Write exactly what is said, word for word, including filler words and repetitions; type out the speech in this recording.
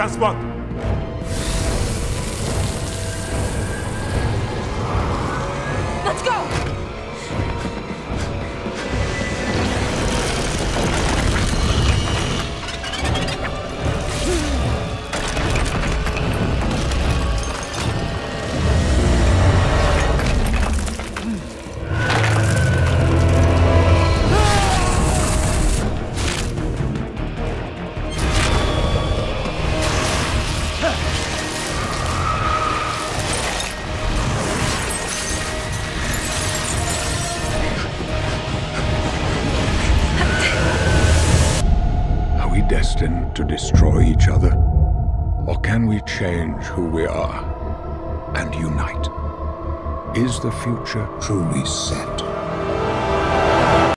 transport. Let's go! Destined to destroy each other? Or can we change who we are and unite? Is the future truly set?